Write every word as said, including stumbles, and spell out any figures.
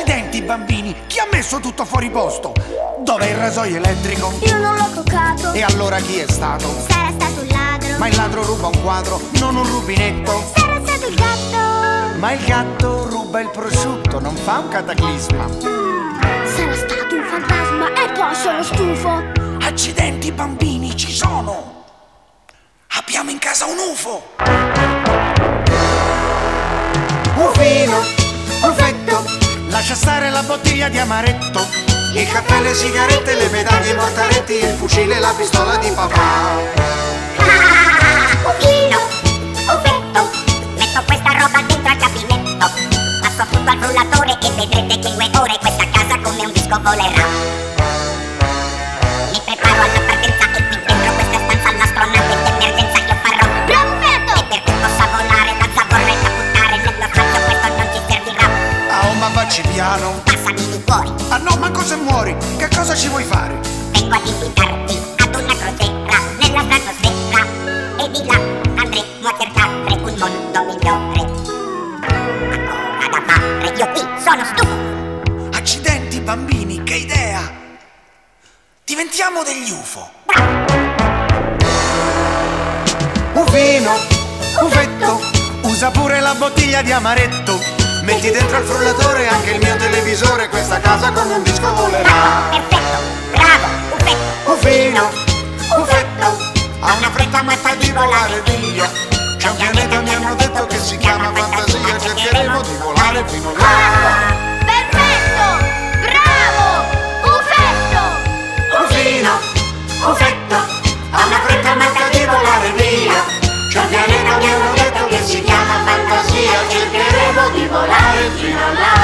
Accidenti bambini, chi ha messo tutto fuori posto? Dov'è il rasoio elettrico? Io non l'ho toccato. E allora chi è stato? Sarà stato il ladro. Ma il ladro ruba un quadro, non un rubinetto. Sarà stato il gatto. Ma il gatto ruba il prosciutto, non fa un cataclisma. mm, Sarà stato un fantasma e poi sono stufo. Accidenti bambini, ci sono! Abbiamo in casa un UFO! Ufino, ufetto, lascia stare la bottiglia di amaretto, il caffè, le sigarette, le medaglie, i mortaretti, il fucile e la pistola di papà. Ufino, ufetto, metto questa roba dentro al gabinetto, passo tutto al frullatore e vedrete che in due ore questa casa come un disco volerà. Facci piano, passami tu fuori. Ah no, ma cosa muori? Che cosa ci vuoi fare? Vengo ad invitarti ad una crociera nella stratosfera, e di là andremo a cercare un mondo migliore. Ancora da fare, io qui sono stufo. Accidenti bambini, che idea! Diventiamo degli UFO. Bravo. Ufino, ufetto, usa pure la bottiglia di amaretto, metti dentro al frullatore anche il mio televisore, questa casa come un disco volerà. Bravo, perfetto, bravo, ufetto, ufino, ufetto, ha una fretta matta di volare via. C'è un pianeta, mi hanno detto, che si chiama fantasia, cercheremo di volare fino là. Perfetto, bravo, ufetto, ufino, ufetto, ha una fretta matta di volare via. C'è un pianeta, mi hanno detto, che si chiama fantasia, cercheremo di volare fino là.